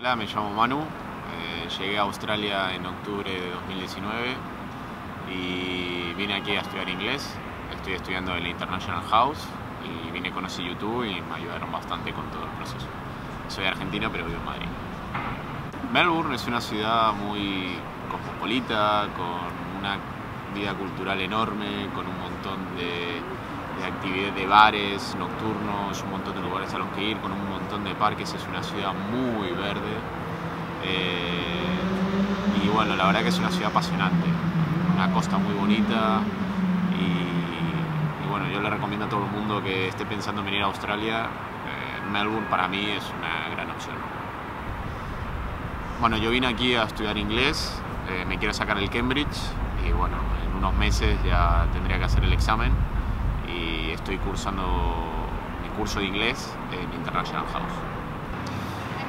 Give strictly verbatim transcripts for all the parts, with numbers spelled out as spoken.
Hola, me llamo Manu, eh, llegué a Australia en octubre de dos mil diecinueve y vine aquí a estudiar inglés. Estoy estudiando en la International House y vine, conocí YouTube y me ayudaron bastante con todo el proceso. Soy argentino pero vivo en Madrid. Melbourne es una ciudad muy cosmopolita, con una vida cultural enorme, con un montón de de actividades, de bares nocturnos, un montón de lugares a los que ir, con un montón de parques. Es una ciudad muy verde eh, y bueno, la verdad que es una ciudad apasionante, una costa muy bonita y, y bueno, yo le recomiendo a todo el mundo que esté pensando en venir a Australia. eh, Melbourne para mí es una gran opción. Bueno, yo vine aquí a estudiar inglés, eh, me quiero sacar el Cambridge y bueno, en unos meses ya tendría que hacer el examen. Y estoy cursando mi curso de inglés en International House.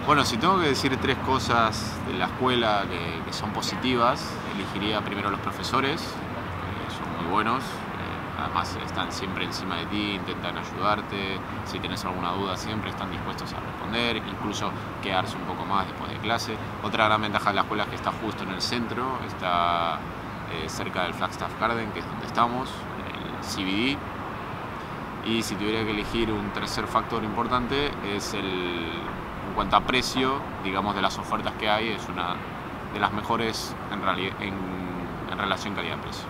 Bueno, si tengo que decir tres cosas de la escuela que, que son positivas, elegiría primero los profesores, que son muy buenos, además están siempre encima de ti, intentan ayudarte, si tienes alguna duda siempre están dispuestos a responder, incluso quedarse un poco más después de clase. Otra gran ventaja de la escuela es que está justo en el centro, está eh, cerca del Flagstaff Garden, que es donde estamos, el C B D. Y si tuviera que elegir un tercer factor importante es el, en cuanto a precio, digamos, de las ofertas que hay, es una de las mejores en, realidad, en, en relación calidad-precio.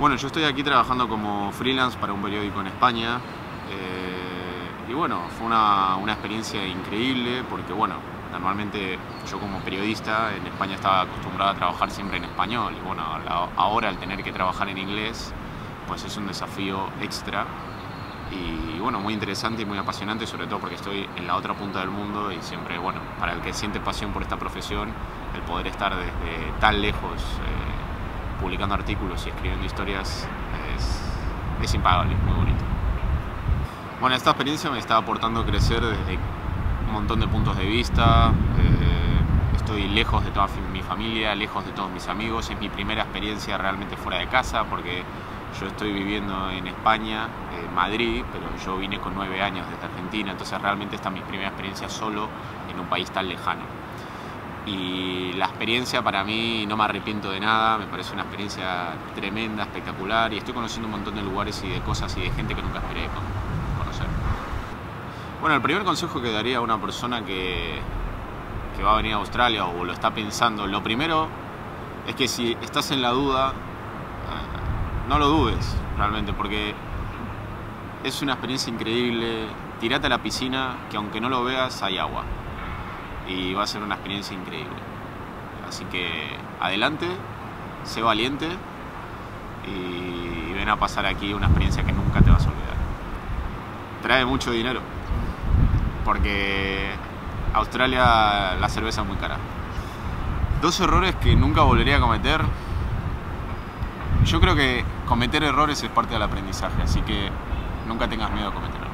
Bueno, yo estoy aquí trabajando como freelance para un periódico en España eh, y bueno, fue una, una experiencia increíble porque bueno, normalmente yo como periodista en España estaba acostumbrado a trabajar siempre en español y bueno, ahora al tener que trabajar en inglés pues es un desafío extra y bueno, muy interesante y muy apasionante, sobre todo porque estoy en la otra punta del mundo y siempre, bueno, para el que siente pasión por esta profesión, el poder estar desde tan lejos eh, publicando artículos y escribiendo historias es, es impagable, muy bonito. Bueno, esta experiencia me está aportando a crecer desde un montón de puntos de vista. Eh, estoy lejos de toda mi familia, lejos de todos mis amigos, es mi primera experiencia realmente fuera de casa porque yo estoy viviendo en España, en Madrid, pero yo vine con nueve años desde Argentina, entonces realmente esta es mi primera experiencia solo en un país tan lejano. Y la experiencia para mí, no me arrepiento de nada, me parece una experiencia tremenda, espectacular, y estoy conociendo un montón de lugares y de cosas y de gente que nunca esperé conocer. Bueno, el primer consejo que daría a una persona que, que va a venir a Australia o lo está pensando, lo primero es que si estás en la duda, no lo dudes, realmente, porque es una experiencia increíble. Tírate a la piscina, que aunque no lo veas, hay agua. Y va a ser una experiencia increíble. Así que adelante, sé valiente y ven a pasar aquí una experiencia que nunca te vas a olvidar. Trae mucho dinero, porque Australia la cerveza es muy cara. Dos errores que nunca volvería a cometer. Yo creo que cometer errores es parte del aprendizaje, así que nunca tengas miedo a cometer errores.